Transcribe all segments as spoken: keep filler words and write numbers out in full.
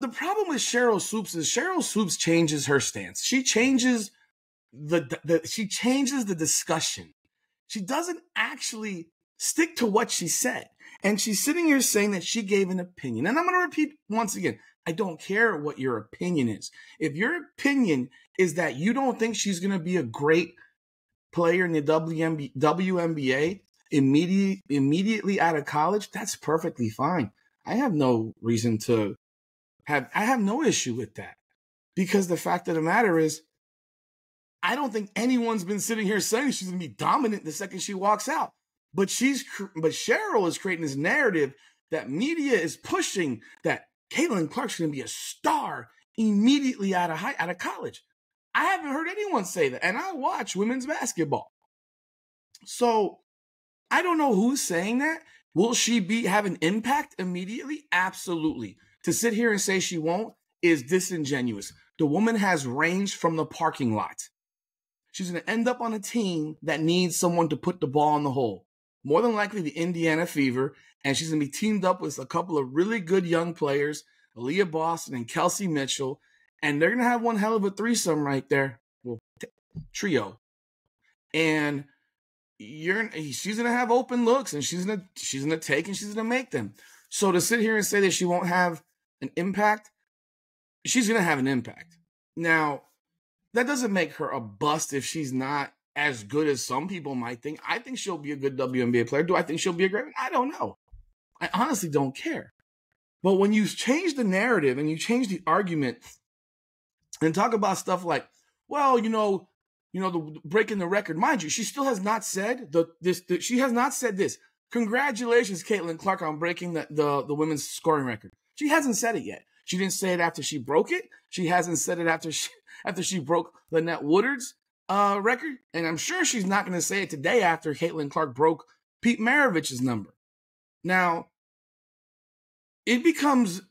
the problem with Sheryl Swoopes is Sheryl Swoopes changes her stance. She changes the, the she changes the discussion. She doesn't actually stick to what she said. And she's sitting here saying that she gave an opinion. And I'm going to repeat once again, I don't care what your opinion is. If your opinion is that you don't think she's going to be a great player in the W N B A immediate, immediately out of college, that's perfectly fine. I have no reason to have, I have no issue with that. Because the fact of the matter is, I don't think anyone's been sitting here saying she's going to be dominant the second she walks out. But she's, but Sheryl is creating this narrative that media is pushing that Caitlin Clark's going to be a star immediately out of high, out of college. I haven't heard anyone say that, and I watch women's basketball, so I don't know who's saying that. Will she be have an impact immediately? Absolutely. To sit here and say she won't is disingenuous. The woman has range from the parking lot. She's going to end up on a team that needs someone to put the ball in the hole. More than likely the Indiana Fever, and she's going to be teamed up with a couple of really good young players, Aaliyah Boston and Kelsey Mitchell, and they're going to have one hell of a threesome right there. Well, trio. And you're she's going to have open looks, and she's going to she's going to take and she's going to make them. So to sit here and say that she won't have an impact, she's going to have an impact. Now, that doesn't make her a bust if she's not as good as some people might think. I think she'll be a good W N B A player. Do I think she'll be a great one? I don't know. I honestly don't care. But when you change the narrative and you change the argument and talk about stuff like, well, you know, you know, the breaking the record, mind you, she still has not said the this. The, she has not said this. Congratulations, Caitlin Clark, on breaking the, the the women's scoring record. She hasn't said it yet. She didn't say it after she broke it. She hasn't said it after she after she broke Lynette Woodard's Uh, record, and I'm sure she's not going to say it today after Caitlin Clark broke Pete Maravich's number. Now, it becomes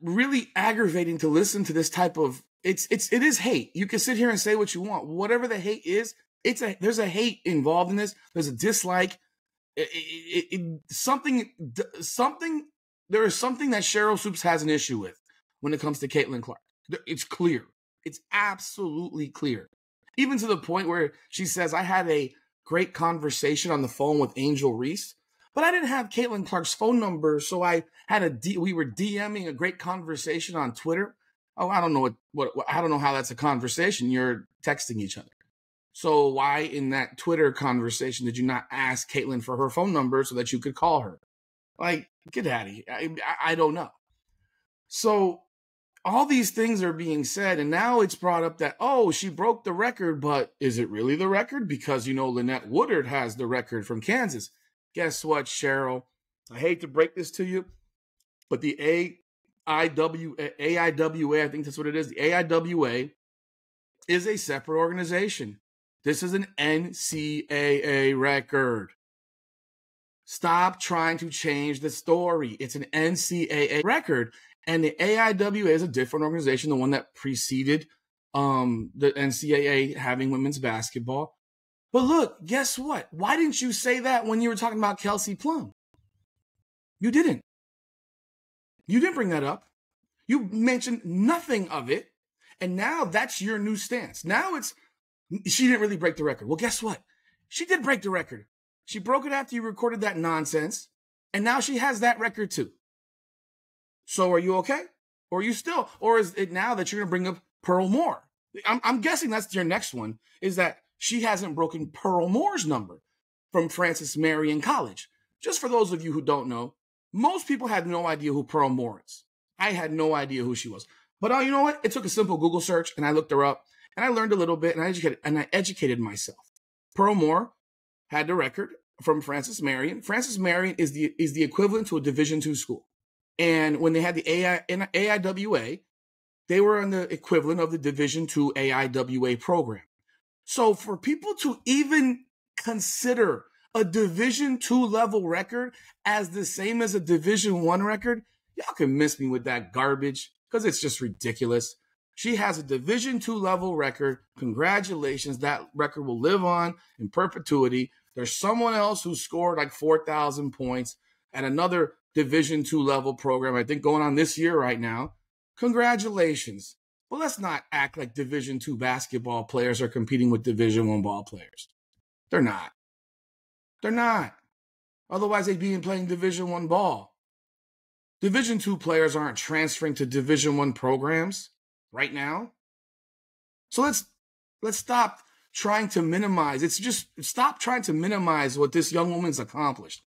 really aggravating to listen to this type of it's it's it is hate. You can sit here and say what you want, whatever the hate is. It's a there's a hate involved in this. There's a dislike. It, it, it, it, something something there is something that Sheryl Swoopes has an issue with when it comes to Caitlin Clark. It's clear. It's absolutely clear. Even to the point where she says, I had a great conversation on the phone with Angel Reese, but I didn't have Caitlin Clark's phone number, so I had a D we were DMing a great conversation on Twitter. Oh, I don't know what, what, what I don't know how that's a conversation. You're texting each other. So why in that Twitter conversation did you not ask Caitlin for her phone number so that you could call her? Like, get out of here. I, I, I don't know. So all these things are being said, and now it's brought up that, oh, she broke the record, but is it really the record? Because, you know, Lynette Woodard has the record from Kansas. Guess what, Sheryl? I hate to break this to you, but the A I W A, I think that's what it is, the A I W A is a separate organization. This is an N C A A record. Stop trying to change the story. It's an N C A A record. And the A I W A is a different organization, the one that preceded um, the N C A A having women's basketball. But look, guess what? Why didn't you say that when you were talking about Kelsey Plum? You didn't. You didn't bring that up. You mentioned nothing of it. And now that's your new stance. Now it's, she didn't really break the record. Well, guess what? She did break the record. She broke it after you recorded that nonsense. And now she has that record too. So are you okay? Or are you still? Or is it now that you're going to bring up Pearl Moore? I'm, I'm guessing that's your next one, is that she hasn't broken Pearl Moore's number from Francis Marion College. Just for those of you who don't know, most people had no idea who Pearl Moore is. I had no idea who she was. But uh, you know what? It took a simple Google search, and I looked her up, and I learned a little bit, and I educated, and I educated myself. Pearl Moore had the record from Francis Marion. Francis Marion is the, is the equivalent to a Division two school. And when they had the A I, A I W A, they were on the equivalent of the Division two A I W A program. So for people to even consider a Division two level record as the same as a Division one record, y'all can miss me with that garbage because it's just ridiculous. She has a Division two level record. Congratulations. That record will live on in perpetuity. There's someone else who scored like four thousand points at another Division two level program, I think going on this year right now. Congratulations. But let's not act like Division two basketball players are competing with Division I ball players. They're not. They're not. Otherwise, they'd be playing Division I ball. Division two players aren't transferring to Division I programs right now. So let's let's stop trying to minimize. It's just stop trying to minimize what this young woman's accomplished.